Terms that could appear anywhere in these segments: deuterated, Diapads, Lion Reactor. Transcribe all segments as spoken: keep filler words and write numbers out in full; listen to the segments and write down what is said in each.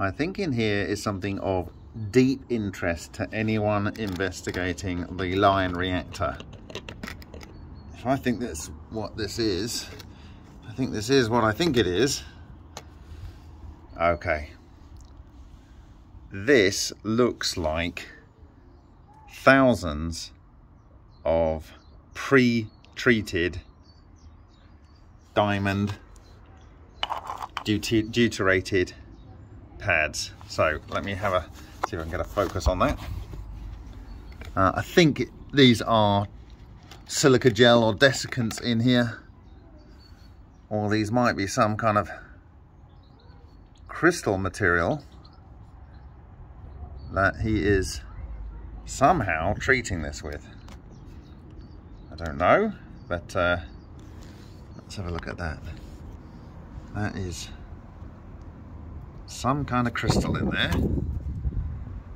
I think in here is something of deep interest to anyone investigating the Lion Reactor. So I think that's what this is. I think this is what I think it is. Okay. This looks like thousands of pre-treated diamond deut- deuterated pads. So let me have a see if I can get a focus on that. Uh, I think it, these are silica gel or desiccants in here, or these might be some kind of crystal material that he is somehow treating this with. I don't know, but uh, let's have a look at that. That is some kind of crystal in there,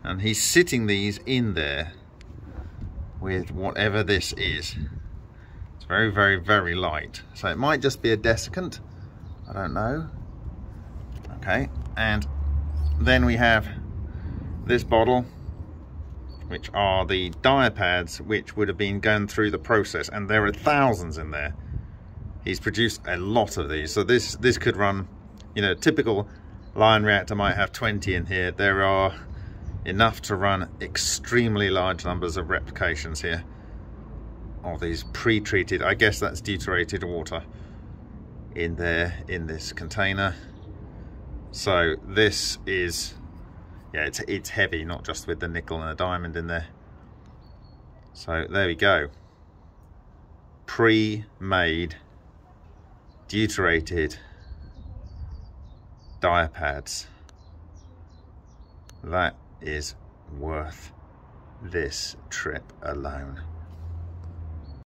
and he's sitting these in there with whatever this is. It's very, very, very light. So it might just be a desiccant, I don't know. Okay, and then we have this bottle, which are the Diapads, which would have been going through the process, and there are thousands in there. He's produced a lot of these. So this this could run, you know, typical Lion Reactor might have twenty in here. There are enough to run extremely large numbers of replications here of these pre-treated, I guess that's deuterated water in there in this container. So this is, yeah, it's, it's heavy, not just with the nickel and the diamond in there. So there we go. Pre-made deuterated Diapads. That is worth this trip alone.